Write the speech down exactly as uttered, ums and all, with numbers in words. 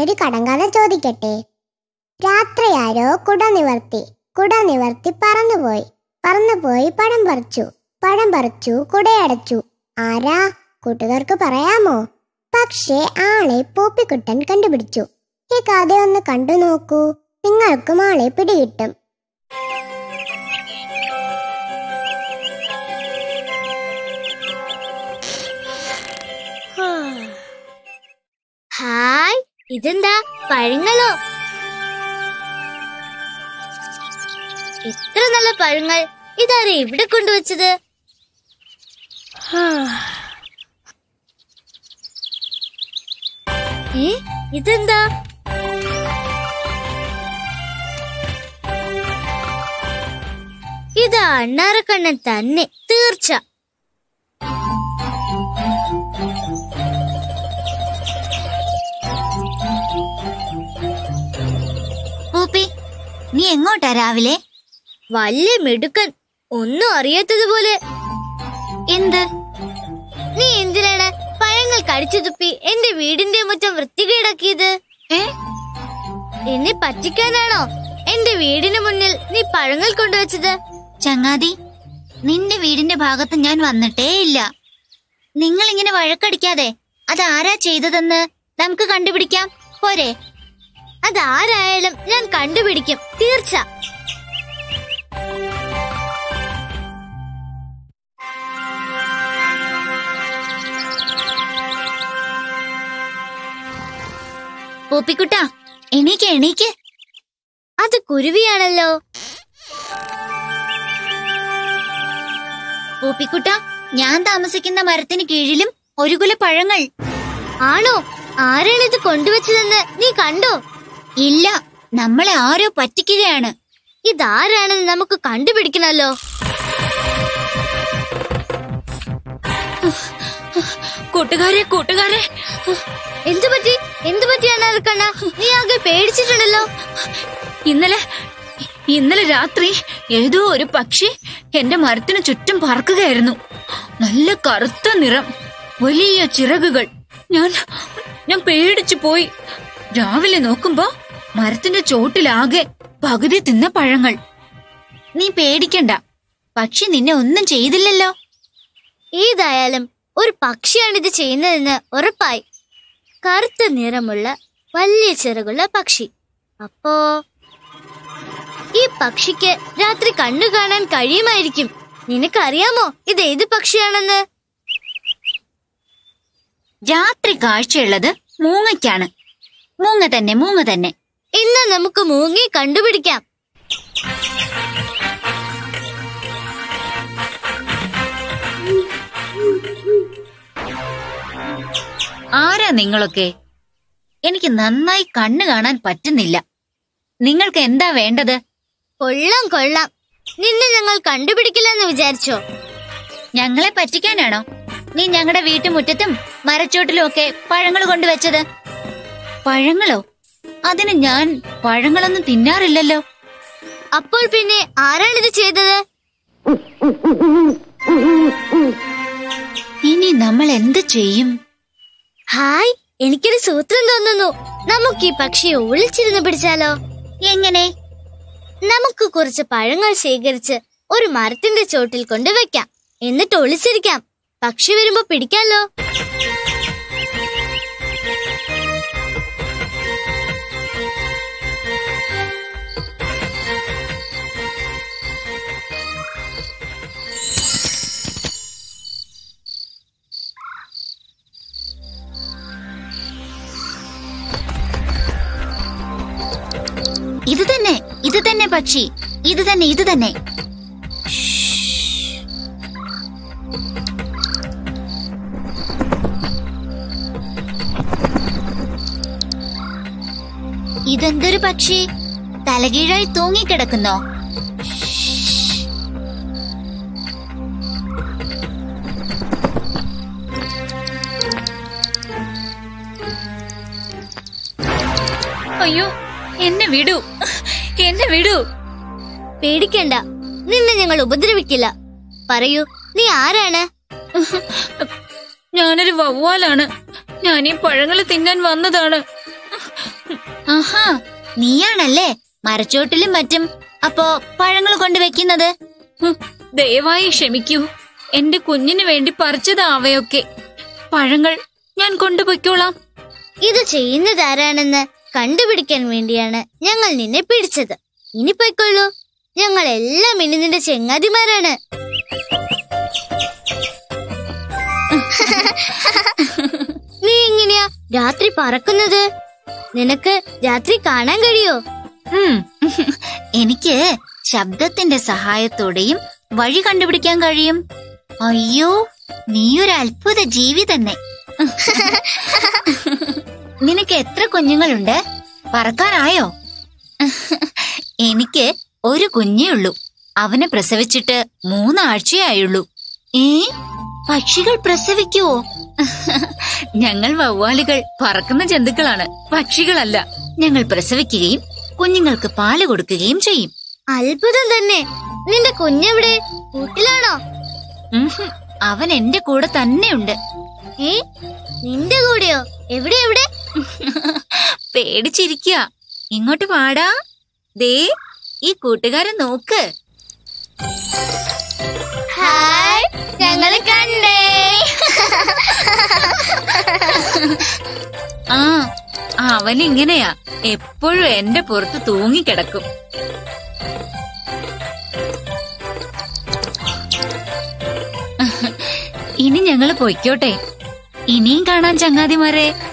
ഞാനൊരു കടങ്കഥ ചോദിക്കട്ടെ. രാത്രിയാരോ കുട നിവർത്തി കുട നിവർത്തി പറന്നുപോയി പറന്നുപോയി പഴം പറിച്ചു പഴം പറിച്ചു കുടയടച്ചു. ആരാ? കൂട്ടുകാർക്ക് പറയാമോ? പക്ഷേ ആളെ പൂപ്പിക്കുട്ടൻ കണ്ടുപിടിച്ചു. ഈ കഥ ഒന്ന് കണ്ടു നോക്കൂ, നിങ്ങൾക്കും ആളെ പിടികിട്ടും. ഹായ്, ഇതെന്താ പഴങ്ങളോ? എത്ര നല്ല പഴങ്ങൾ! ഇതാരെ ഇവിടെ കൊണ്ടുവച്ചത്? ഇതെന്താ? ഇത് അണ്ണാറക്കണ്ണൻ തന്നെ തീർച്ച. പൂപ്പി, നീ എങ്ങോട്ടാ രാവിലെ? വല്യ മിടുക്കൻ, ഒന്നും അറിയാത്തതുപോലെ. എന്ത്? നീ എന്തിനാണ് പഴങ്ങൾ കടിച്ചു തുപ്പി എന്റെ വീടിന്റെ മുറ്റം വൃത്തികേടാക്കിയത്? എന്നെ പറ്റിക്കാനാണോ എന്റെ വീടിന് മുന്നിൽ നീ പഴങ്ങൾ കൊണ്ടുവച്ചത്? ചങ്ങാതി, നിന്റെ വീടിന്റെ ഭാഗത്ത് ഞാൻ വന്നിട്ടേ ഇല്ല. നിങ്ങൾ ഇങ്ങനെ വഴക്കടിക്കാതെ അതാരാ ചെയ്തതെന്ന് നമുക്ക് കണ്ടുപിടിക്കാം, പോരെ? അതാരായാലും ഞാൻ കണ്ടുപിടിക്കും, തീർച്ച. പൂപ്പിക്കുട്ട, എണീക്ക് എണീക്ക്. അത് കുരുവിയാണല്ലോ. പൂപ്പിക്കുട്ട, ഞാൻ താമസിക്കുന്ന മരത്തിന് കീഴിലും ഒരു കുല പഴങ്ങൾ. ആണോ? ആരാണ് ഇത് കൊണ്ടുവച്ചതെന്ന് നീ കണ്ടോ? ഇല്ല, നമ്മളെ ആരോ പറ്റിക്കുകയാണ്. ഇതാരാണെന്ന് നമുക്ക് കണ്ടുപിടിക്കണല്ലോ. കൂട്ടുകാരെ കൂട്ടുകാരെ എന്തു പറ്റി? എന്തു പറ്റിയാണ് അരക്കണ്ണ? നീ ആകെ പേടിച്ചിട്ടുണ്ടല്ലോ. ഇന്നലെ ഇന്നലെ രാത്രി ഏതോ ഒരു പക്ഷി എന്റെ മരത്തിന് ചുറ്റും പറക്കുകയായിരുന്നു. നല്ല കറുത്ത നിറം, വലിയ ചിറകുകൾ. ഞാൻ ഞാൻ പേടിച്ചു പോയി. രാവിലെ നോക്കുമ്പോ മരത്തിന്റെ ചോട്ടിലാകെ പകുതി തിന്ന പഴങ്ങൾ. നീ പേടിക്കണ്ട, പക്ഷി നിന്നെ ഒന്നും ചെയ്തില്ലല്ലോ. ഏതായാലും ഒരു പക്ഷിയാണിത് ചെയ്യുന്നതെന്ന് ഉറപ്പായി. കറുത്ത നിറമുള്ള വലിയ ചിറകുള്ള പക്ഷി. അപ്പോ ഈ പക്ഷിക്ക് രാത്രി കണ്ണു കാണാൻ കഴിയുമായിരിക്കും. നിനക്കറിയാമോ ഇത് ഏത് പക്ഷിയാണെന്ന്? രാത്രി കാഴ്ചയുള്ളത് മൂങ്ങയ്ക്കാണ്. മൂങ്ങ തന്നെ, മൂങ്ങ തന്നെ. ഇന്ന് നമുക്ക് മൂങ്ങയെ കണ്ടുപിടിക്കാം. ആരാ നിങ്ങളൊക്കെ? എനിക്ക് നന്നായി കണ്ണു കാണാൻ പറ്റുന്നില്ല. നിങ്ങൾക്ക് എന്താ വേണ്ടത്? കൊള്ളാം കൊള്ളാം, നിന്നെ ഞങ്ങൾ കണ്ടുപിടിക്കില്ലെന്ന് വിചാരിച്ചോ? ഞങ്ങളെ പറ്റിക്കാനാണോ നീ ഞങ്ങളുടെ വീട്ടുമുറ്റത്തും മരച്ചോട്ടിലും ഒക്കെ പഴങ്ങൾ കൊണ്ടുവച്ചത്? പഴങ്ങളോ? അതിന് ഞാൻ പഴങ്ങളൊന്നും തിന്നാറില്ലല്ലോ. അപ്പോൾ പിന്നെ ആരാണിത് ചെയ്തത്? ഇനി നമ്മൾ എന്ത് ചെയ്യും? ഹായ്, എനിക്കൊരു സൂത്രം തോന്നുന്നു. നമുക്ക് ഈ പക്ഷിയെ ഒളിച്ചിരുന്ന് പിടിച്ചാലോ? എങ്ങനെ? നമുക്ക് കുറച്ച് പഴങ്ങൾ ശേഖരിച്ച് ഒരു മരത്തിന്റെ ചോട്ടിൽ കൊണ്ടുവയ്ക്കാം. എന്നിട്ട് ഒളിച്ചിരിക്കാം. പക്ഷി വരുമ്പോ പിടിക്കാലോ. ഇത് തന്നെ, ഇത് തന്നെ പക്ഷി, ഇത് തന്നെ, ഇത് തന്നെ. ഇതെന്തൊരു പക്ഷി? തലകീഴായി തൂങ്ങിക്കിടക്കുന്നോ? അയ്യോ, എന്നെ വിടൂ, എന്നെ വിടൂ. പേടിക്കണ്ട, നിന്നെ ഞങ്ങൾ ഉപദ്രവിക്കില്ല. പറയൂ, നീ ആരാണ്? ഞാനൊരു വവ്വാലാണ്. ഞാൻ ഈ പഴങ്ങൾ തിന്നാൻ വന്നതാണ്. ആഹാ, നീയാണല്ലേ മരച്ചോട്ടിലും മറ്റും അപ്പോ പഴങ്ങൾ കൊണ്ടുവെക്കുന്നത്? ദയവായി ക്ഷമിക്കൂ, എന്റെ കുഞ്ഞിനു വേണ്ടി പറിച്ചതാവയൊക്കെ. പഴങ്ങൾ ഞാൻ കൊണ്ടുപോയിക്കോളാം. ഇത് ചെയ്യുന്നതാരാണെന്ന് കണ്ടുപിടിക്കാൻ വേണ്ടിയാണ് ഞങ്ങൾ നിന്നെ പിടിച്ചത്. ഇനി പോയിക്കൊള്ളൂ, ഞങ്ങൾ എല്ലാം ഇനി നിന്റെ ചെങ്ങാതിമാരാണ്. നീ എങ്ങനെയാ രാത്രി പറക്കുന്നത്? നിനക്ക് രാത്രി കാണാൻ കഴിയോ? എനിക്ക് ശബ്ദത്തിന്റെ സഹായത്തോടെയും വഴി കണ്ടുപിടിക്കാൻ കഴിയും. അയ്യോ, നീയൊരു അത്ഭുത ജീവി തന്നെ. നിനക്ക് എത്ര കുഞ്ഞുങ്ങളുണ്ട്? പറക്കാനായോ? എനിക്ക് ഒരു കുഞ്ഞേ ഉള്ളൂ. അവനെ പ്രസവിച്ചിട്ട് മൂന്നാഴ്ചയായുള്ളൂ. ഏ, പക്ഷികൾ പ്രസവിക്കുവോ? ഞങ്ങൾ വവ്വാലുകൾ പറക്കുന്ന ജന്തുക്കളാണ്, പക്ഷികളല്ല. ഞങ്ങൾ പ്രസവിക്കുകയും കുഞ്ഞുങ്ങൾക്ക് പാല് കൊടുക്കുകയും ചെയ്യും. അത്ഭുതം തന്നെ. നിന്റെ കുഞ്ഞെവിടെ? കൂട്ടിലാണോ? അവൻ എന്റെ കൂടെ തന്നെയുണ്ട്. ഏ, നിന്റെ കൂടെയോ? എവിടെ എവിടെ? പേടിച്ചിരിക്കുക. ഇങ്ങോട്ട് പാടാ. ദേ, ഈ കൂട്ടുകാരൻ നോക്ക്. ഹായ്, ഞങ്ങൾ കണ്ടേ. ആ, അവനിങ്ങനെയാ, എപ്പോഴും എന്റെ പുറത്ത് തൂങ്ങിക്കിടക്കും. ഇനി ഞങ്ങള് പൊയ്ക്കോട്ടെ. ഇനിയും കാണാൻ ചങ്ങാതിമാരെ.